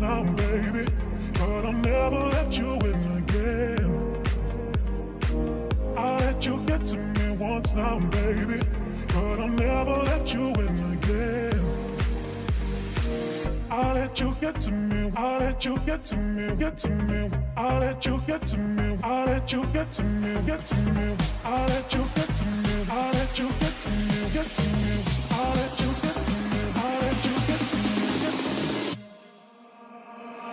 nights now, baby, but I'll never let you in again. I let you get to me once now, baby, but I'll never let you in again. I let you get to me, I let you get to me, get to me. I let you get to me, I let you get to me, get to me. I let you get to me, I let you get to me, get to me. I let you get to me, I let you get to me, get to me.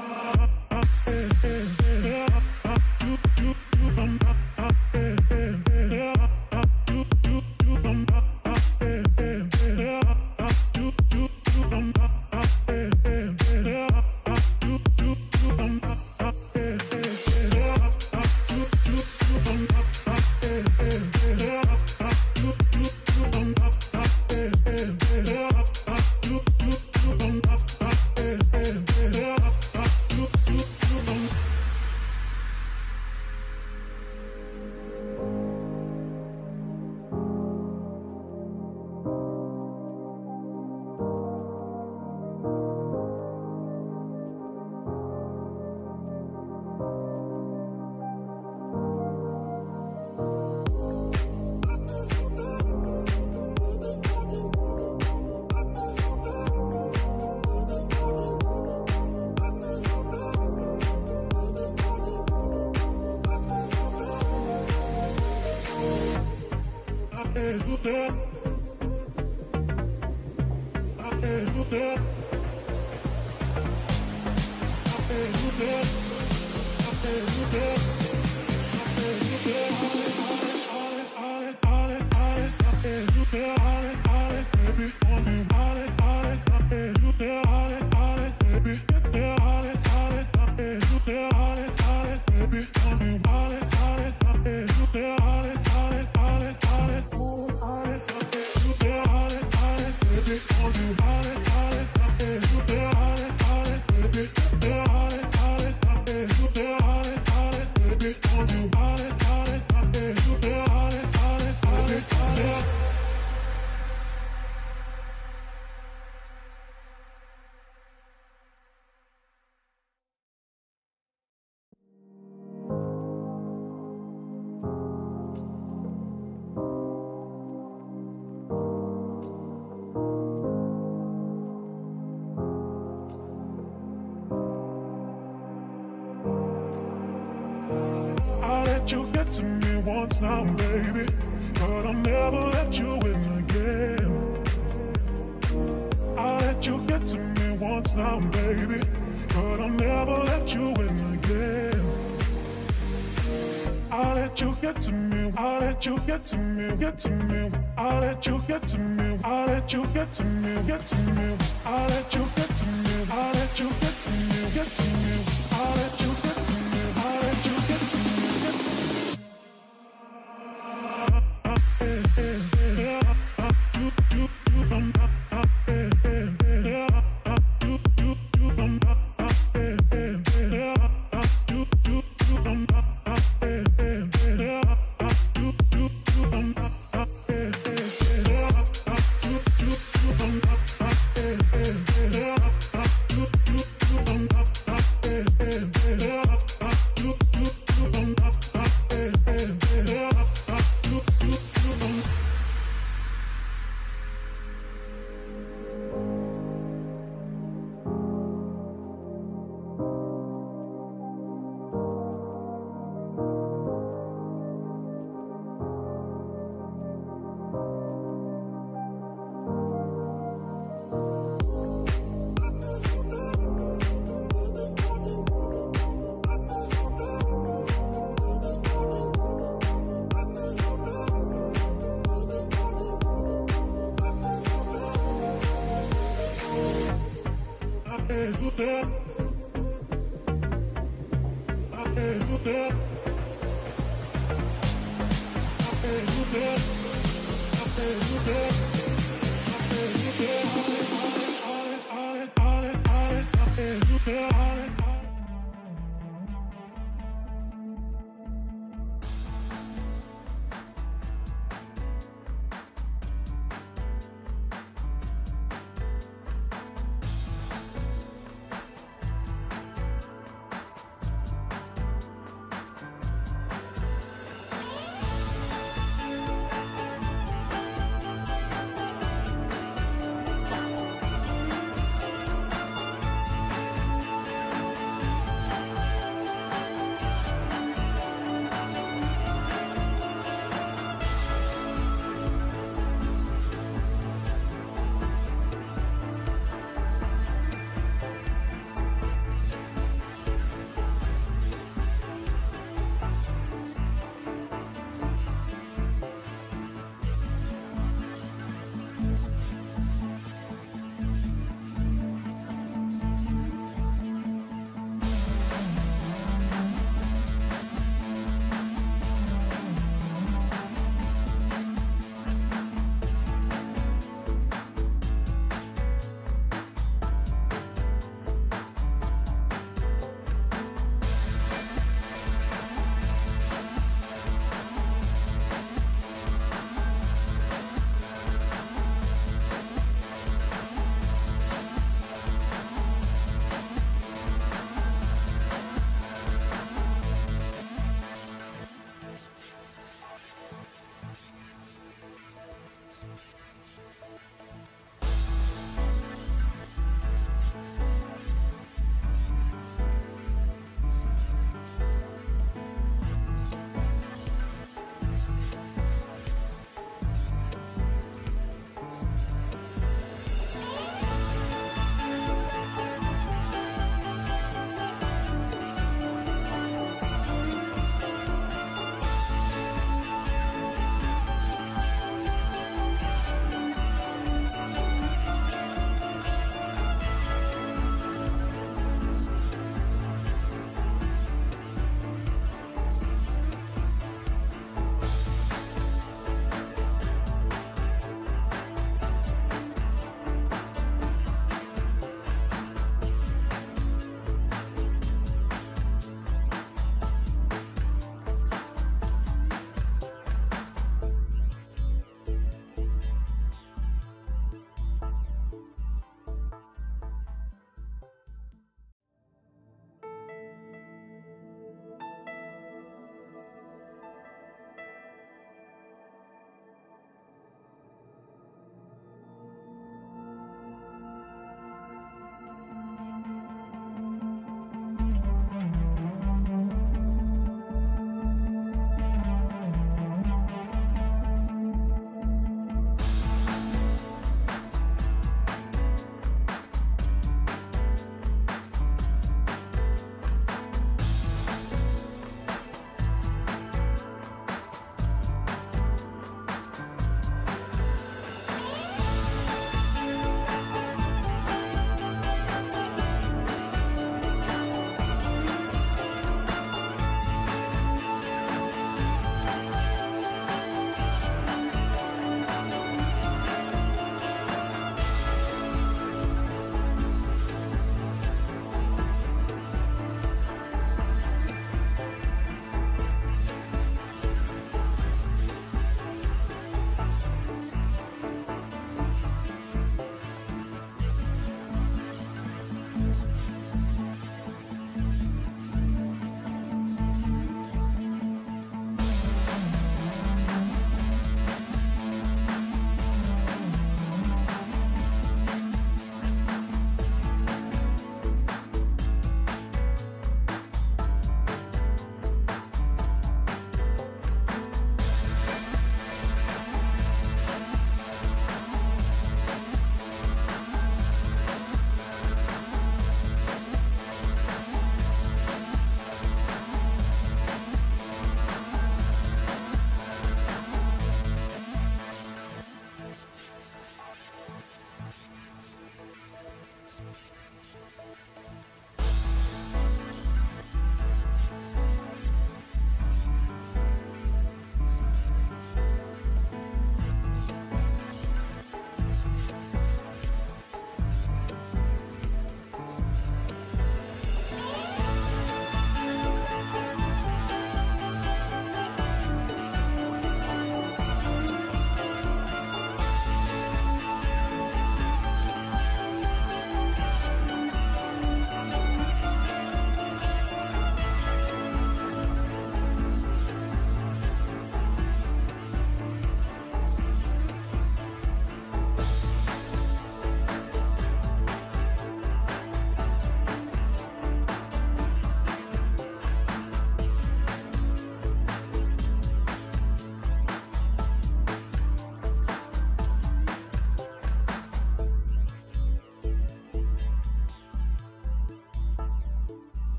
To me once now, baby, but I'll never let you in again. I let you get to me once now, baby, but I'll never let you in again. I let you get to me, I let you get to me, get to me. I let you get to me, I let you get to me, get to me. I let you get to me, I let you get to me, get to me. I let you get to me, I let you get to me, get to me.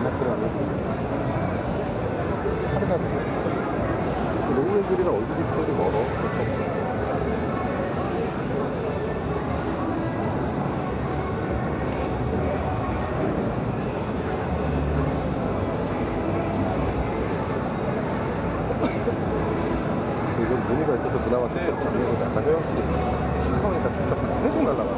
노후의 길이라 얼굴이 멀어. 무늬가 있어서 그나마 네, 좀 약간 헤어지지 신성이니까 진짜 계속 날라가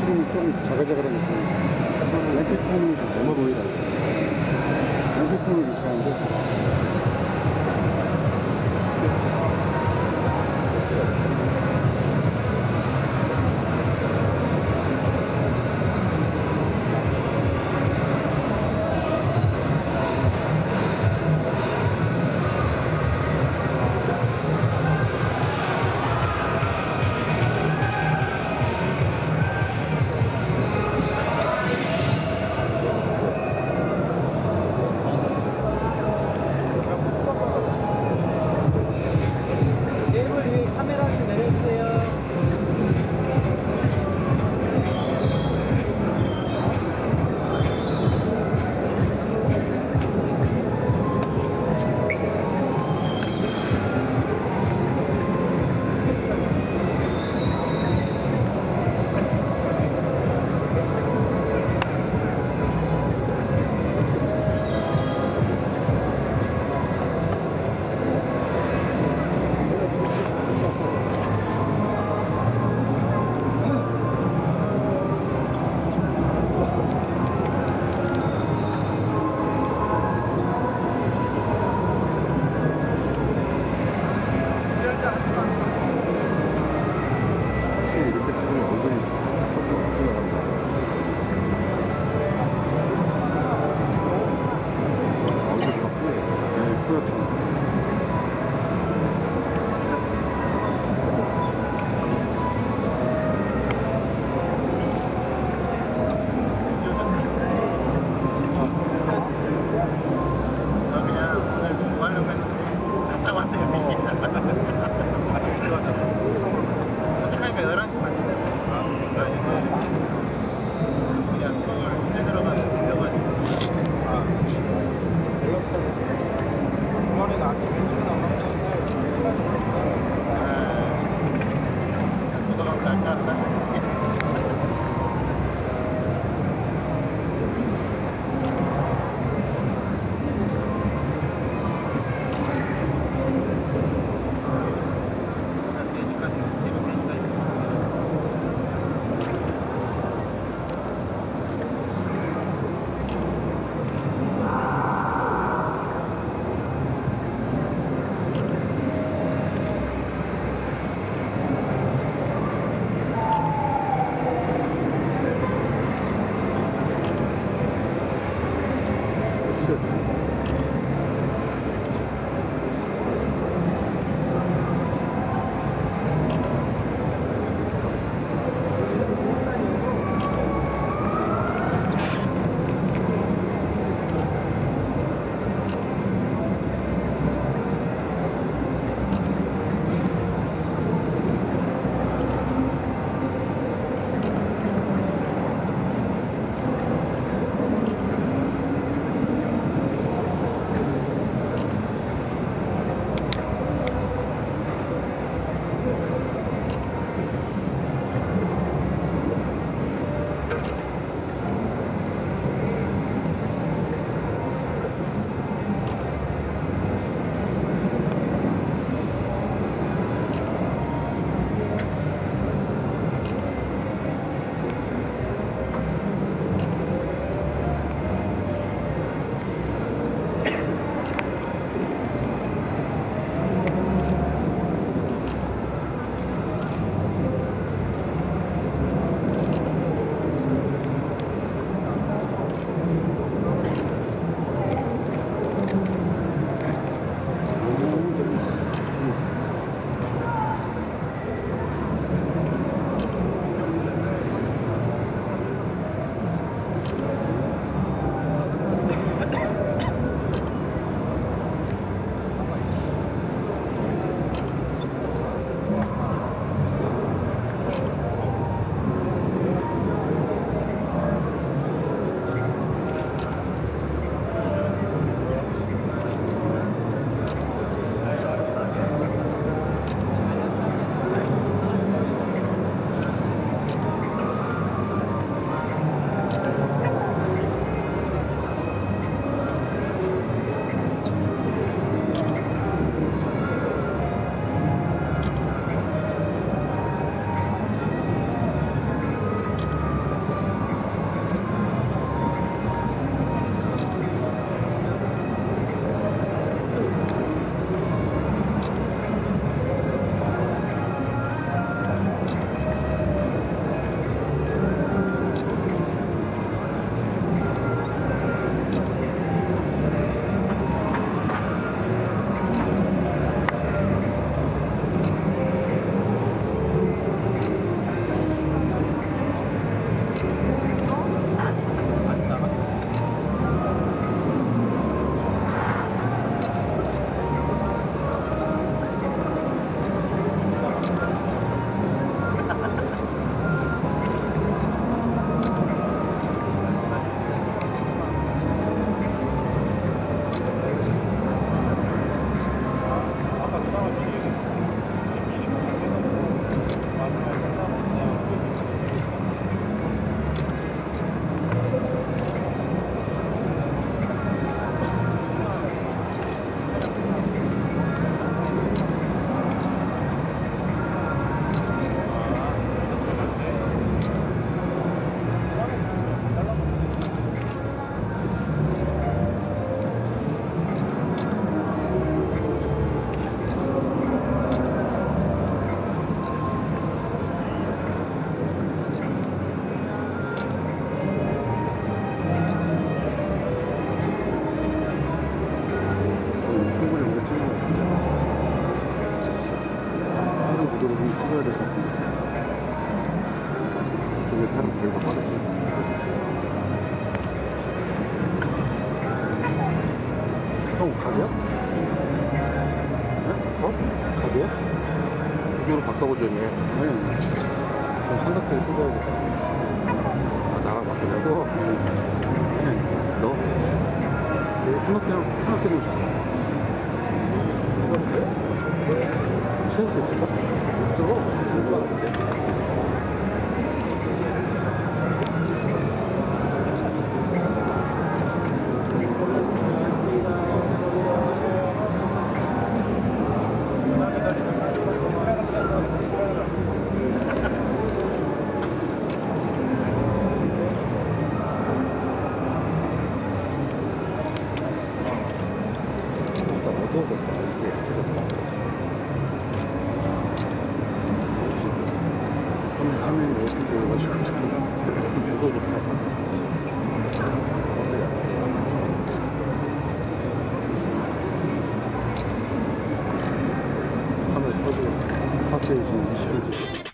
지금 좀 자글자글한 느낌이 있어요. 양피폰은 좀 젊어 보이다. 양피폰은 괜찮은데. 이쪽으로 바꿔보죠, 얘. 네. 삼각대를 꽂아야겠다. 아, 나랑 바꾸냐고? 네. 너? 네, 삼각대랑 삼각대로 주세요. 채울 수 있을까? 없어. 쓸 것 같은데. 하늘에 터지고 4페이지, 20페이지